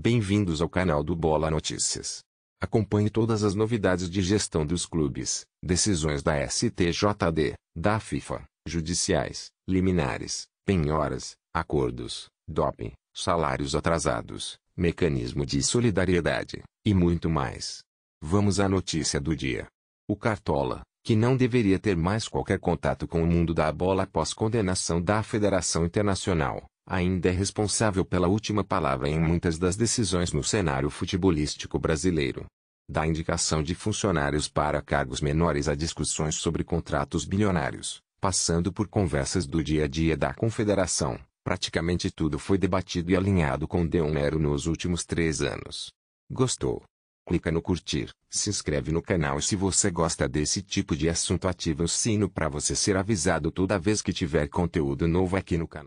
Bem-vindos ao canal do Bola Notícias. Acompanhe todas as novidades de gestão dos clubes, decisões da STJD, da FIFA, judiciais, liminares, penhoras, acordos, doping, salários atrasados, mecanismo de solidariedade, e muito mais. Vamos à notícia do dia. O Cartola, que não deveria ter mais qualquer contato com o mundo da bola após condenação da Federação Internacional, ainda é responsável pela última palavra em muitas das decisões no cenário futebolístico brasileiro. Da indicação de funcionários para cargos menores a discussões sobre contratos bilionários, passando por conversas do dia a dia da confederação, praticamente tudo foi debatido e alinhado com Del Nero nos últimos 3 anos. Gostou? Clica no curtir, se inscreve no canal e se você gosta desse tipo de assunto ativa o sino para você ser avisado toda vez que tiver conteúdo novo aqui no canal.